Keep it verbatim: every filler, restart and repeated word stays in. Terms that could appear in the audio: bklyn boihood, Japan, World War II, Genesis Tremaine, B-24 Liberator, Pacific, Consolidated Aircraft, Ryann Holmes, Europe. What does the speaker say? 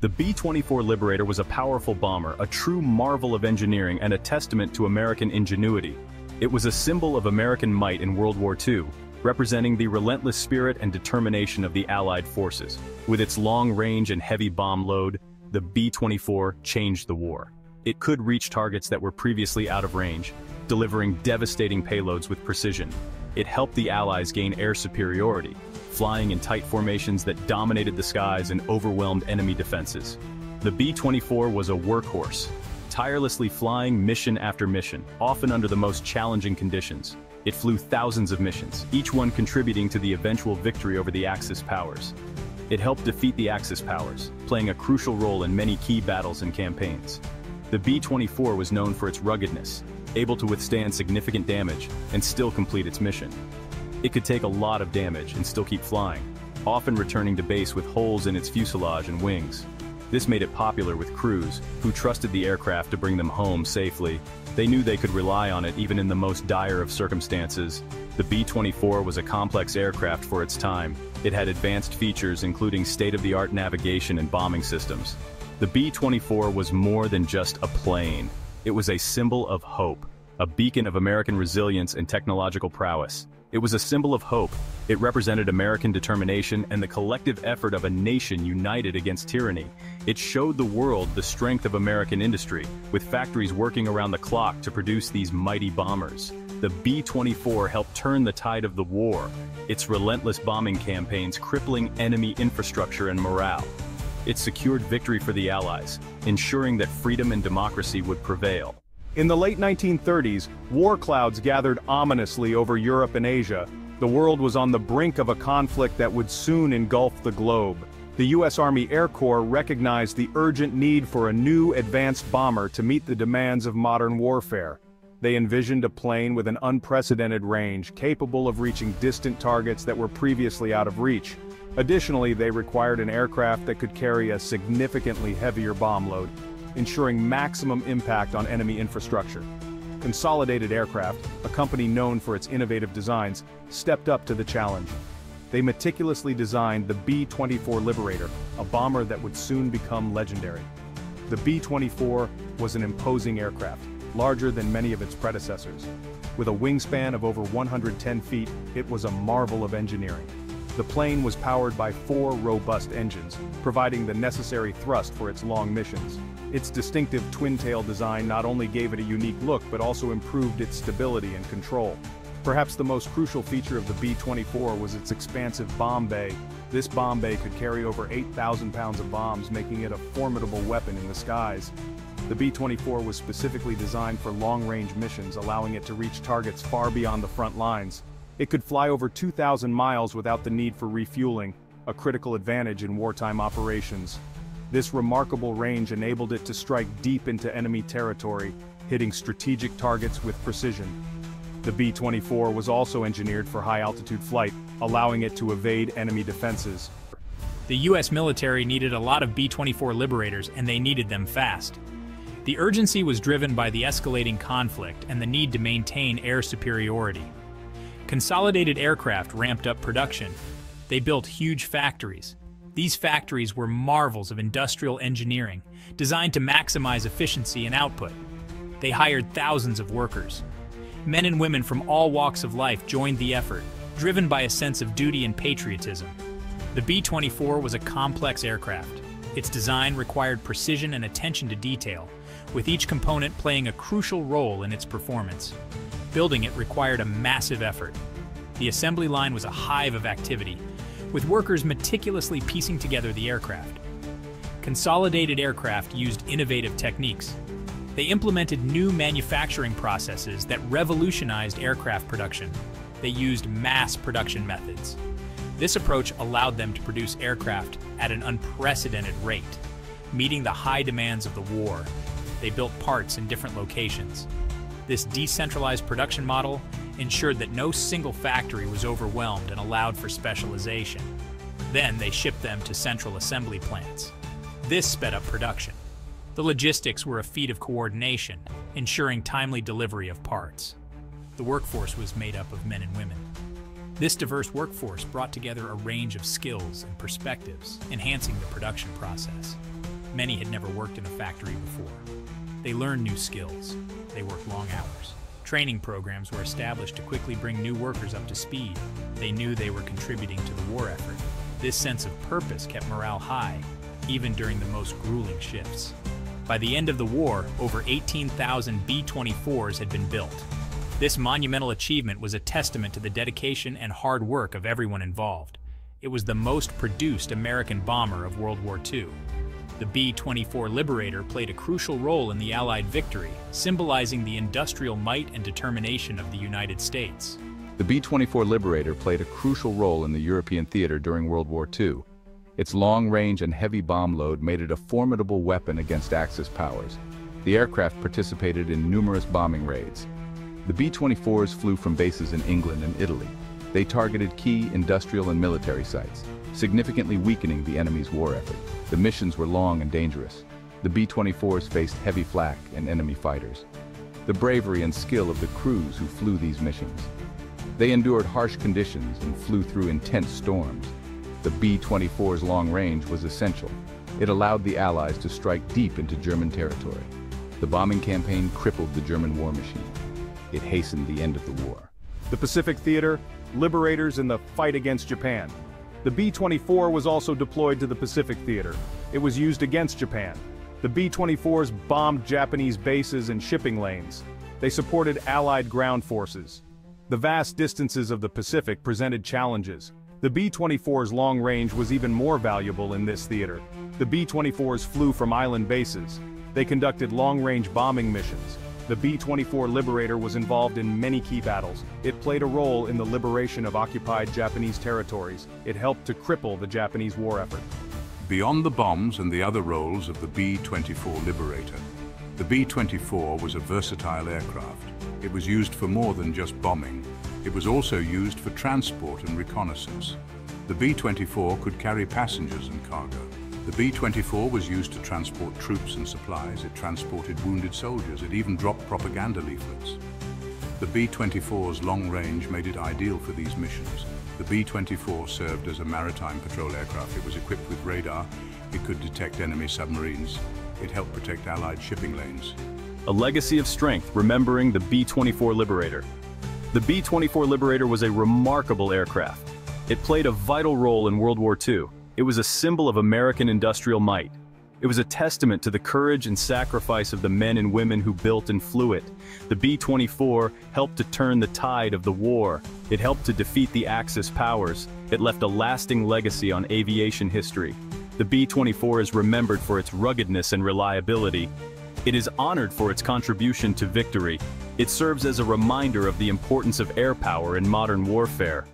The B twenty-four Liberator was a powerful bomber, a true marvel of engineering and a testament to American ingenuity. It was a symbol of American might in World War Two, representing the relentless spirit and determination of the Allied forces. With its long range and heavy bomb load, the B twenty-four changed the war. It could reach targets that were previously out of range, delivering devastating payloads with precision. It helped the Allies gain air superiority, flying in tight formations that dominated the skies and overwhelmed enemy defenses. The B twenty-four was a workhorse, tirelessly flying mission after mission, often under the most challenging conditions. It flew thousands of missions, each one contributing to the eventual victory over the Axis powers. It helped defeat the Axis powers, playing a crucial role in many key battles and campaigns. The B twenty-four was known for its ruggedness, able to withstand significant damage and still complete its mission. It could take a lot of damage and still keep flying, often returning to base with holes in its fuselage and wings. This made it popular with crews, who trusted the aircraft to bring them home safely. They knew they could rely on it even in the most dire of circumstances. The B twenty-four was a complex aircraft for its time. It had advanced features including state-of-the-art navigation and bombing systems. The B twenty-four was more than just a plane. It was a symbol of hope, a beacon of American resilience and technological prowess. It was a symbol of hope. It represented American determination and the collective effort of a nation united against tyranny. It showed the world the strength of American industry, with factories working around the clock to produce these mighty bombers. The B twenty-four helped turn the tide of the war, its relentless bombing campaigns crippling enemy infrastructure and morale. It secured victory for the Allies, ensuring that freedom and democracy would prevail. In the late nineteen thirties, war clouds gathered ominously over Europe and Asia. The world was on the brink of a conflict that would soon engulf the globe. The U S Army Air Corps recognized the urgent need for a new advanced bomber to meet the demands of modern warfare. They envisioned a plane with an unprecedented range, capable of reaching distant targets that were previously out of reach. Additionally, they required an aircraft that could carry a significantly heavier bomb load, ensuring maximum impact on enemy infrastructure. Consolidated Aircraft, a company known for its innovative designs, stepped up to the challenge. They meticulously designed the B twenty-four Liberator, a bomber that would soon become legendary. The B twenty-four was an imposing aircraft, larger than many of its predecessors. With a wingspan of over one hundred ten feet, it was a marvel of engineering. The plane was powered by four robust engines, providing the necessary thrust for its long missions. Its distinctive twin-tail design not only gave it a unique look but also improved its stability and control. Perhaps the most crucial feature of the B twenty-four was its expansive bomb bay. This bomb bay could carry over eight thousand pounds of bombs, making it a formidable weapon in the skies. The B twenty-four was specifically designed for long-range missions, allowing it to reach targets far beyond the front lines. It could fly over two thousand miles without the need for refueling, a critical advantage in wartime operations. This remarkable range enabled it to strike deep into enemy territory, hitting strategic targets with precision. The B twenty-four was also engineered for high-altitude flight, allowing it to evade enemy defenses. The U S military needed a lot of B twenty-four Liberators, and they needed them fast. The urgency was driven by the escalating conflict and the need to maintain air superiority. Consolidated Aircraft ramped up production. They built huge factories. These factories were marvels of industrial engineering, designed to maximize efficiency and output. They hired thousands of workers. Men and women from all walks of life joined the effort, driven by a sense of duty and patriotism. The B twenty-four was a complex aircraft. Its design required precision and attention to detail, with each component playing a crucial role in its performance. Building it required a massive effort. The assembly line was a hive of activity, with workers meticulously piecing together the aircraft. Consolidated Aircraft used innovative techniques. They implemented new manufacturing processes that revolutionized aircraft production. They used mass production methods. This approach allowed them to produce aircraft at an unprecedented rate, meeting the high demands of the war. They built parts in different locations. This decentralized production model ensured that no single factory was overwhelmed and allowed for specialization. Then they shipped them to central assembly plants. This sped up production. The logistics were a feat of coordination, ensuring timely delivery of parts. The workforce was made up of men and women. This diverse workforce brought together a range of skills and perspectives, enhancing the production process. Many had never worked in a factory before. They learned new skills. They worked long hours. Training programs were established to quickly bring new workers up to speed. They knew they were contributing to the war effort. This sense of purpose kept morale high, even during the most grueling shifts. By the end of the war, over eighteen thousand B twenty-fours had been built. This monumental achievement was a testament to the dedication and hard work of everyone involved. It was the most produced American bomber of World War Two. The B twenty-four Liberator played a crucial role in the Allied victory, symbolizing the industrial might and determination of the United States. The B twenty-four Liberator played a crucial role in the European theater during World War Two. Its long range and heavy bomb load made it a formidable weapon against Axis powers. The aircraft participated in numerous bombing raids. The B twenty-fours flew from bases in England and Italy. They targeted key industrial and military sites, significantly weakening the enemy's war effort. The missions were long and dangerous. The B twenty-fours faced heavy flak and enemy fighters. The bravery and skill of the crews who flew these missions. They endured harsh conditions and flew through intense storms. The B twenty-four's long range was essential. It allowed the Allies to strike deep into German territory. The bombing campaign crippled the German war machine. It hastened the end of the war. The Pacific Theater, Liberators in the fight against Japan. The B twenty-four was also deployed to the Pacific Theater. It was used against Japan. The B twenty-fours bombed Japanese bases and shipping lanes. They supported Allied ground forces. The vast distances of the Pacific presented challenges. The B twenty-four's long range was even more valuable in this theater. The B twenty-fours flew from island bases. They conducted long-range bombing missions. The B twenty-four Liberator was involved in many key battles. It played a role in the liberation of occupied Japanese territories. It helped to cripple the Japanese war effort. Beyond the bombs and the other roles of the B twenty-four Liberator, the B twenty-four was a versatile aircraft. It was used for more than just bombing. It was also used for transport and reconnaissance. The B twenty-four could carry passengers and cargo. The B twenty-four was used to transport troops and supplies. It transported wounded soldiers. It even dropped propaganda leaflets. The B twenty-four's long range made it ideal for these missions. The B twenty-four served as a maritime patrol aircraft. It was equipped with radar. It could detect enemy submarines. It helped protect Allied shipping lanes. A legacy of strength remembering the B twenty-four Liberator. The B twenty-four Liberator was a remarkable aircraft. It played a vital role in World War Two. It was a symbol of American industrial might. It was a testament to the courage and sacrifice of the men and women who built and flew it. The B twenty-four helped to turn the tide of the war. It helped to defeat the Axis powers. It left a lasting legacy on aviation history. The B twenty-four is remembered for its ruggedness and reliability. It is honored for its contribution to victory. It serves as a reminder of the importance of air power in modern warfare.